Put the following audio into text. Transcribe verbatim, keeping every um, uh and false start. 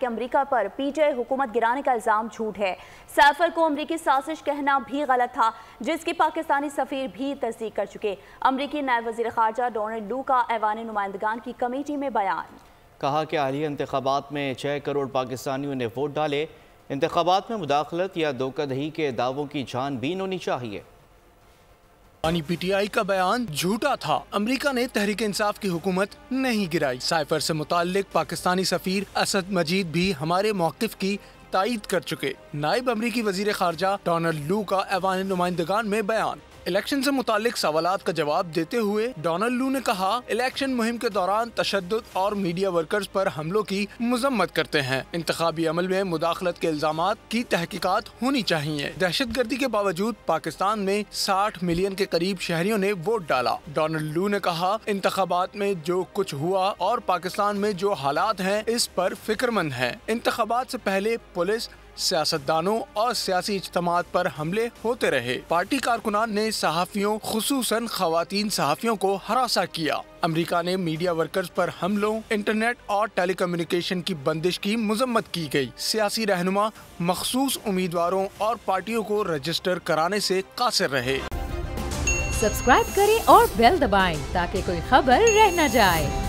कि अमरीका पर पीटीआई हुकूमत गिराने का इल्ज़ाम झूठ है। सैफर को अमरीकी साजिश कहना भी गलत था, जिसकी पाकिस्तानी सफीर भी तस्दीक कर चुके। अमरीकी नायब वज़ीर ख़ारजा डोनाल्ड लू का ऐवान नुमाइंदगान की कमेटी में बयान। कहा कि हालिया इंतखाबात में छः करोड़ पाकिस्तानियों ने वोट डाले। इंतखाबात में मुदाखलत या धोखाधड़ी के दावों की छानबीन होनी चाहिए। यानी पीटीआई का बयान झूठा था, अमेरिका ने तहरीक इंसाफ की हुकूमत नहीं गिराई। साइफर से मुतालिक पाकिस्तानी सफीर असद मजीद भी हमारे मौक़िफ़ की तायद कर चुके। नायब अमरीकी वजीर खारजा डोनाल्ड लू का ऐवान नुमाइंदगान में बयान। इलेक्शन से मुतालिक सवालात का जवाब देते हुए डोनाल्ड लू ने कहा, इलेक्शन मुहिम के दौरान तशद्दुद और मीडिया वर्कर्स पर हमलों की मजम्मत करते हैं। इंतखाबी अमल में मुदाखलत के इल्जामात की तहकीकात होनी चाहिए। दहशतगर्दी के बावजूद पाकिस्तान में साठ मिलियन के करीब शहरियों ने वोट डाला। डोनाल्ड लू ने कहा, इंतखाबात में जो कुछ हुआ और पाकिस्तान में जो हालात है इस पर फिक्रमंद है। इंतखाबात से पहले पुलिस, सियासतदानों और सियासी इज्तमात पर हमले होते रहे। पार्टी कारकुनान ने सहाफ़ियों, खुसूसन ख़वातीन सहाफ़ियों को हरासा किया। अमेरिका ने मीडिया वर्कर्स पर हमलों, इंटरनेट और टेलीकम्युनिकेशन की बंदिश की मजम्मत की गई। सियासी रहनुमा मखसूस उम्मीदवारों और पार्टियों को रजिस्टर कराने से कासिर रहे। सब्सक्राइब करें और बेल दबाएं ताकि कोई खबर रह न जाए।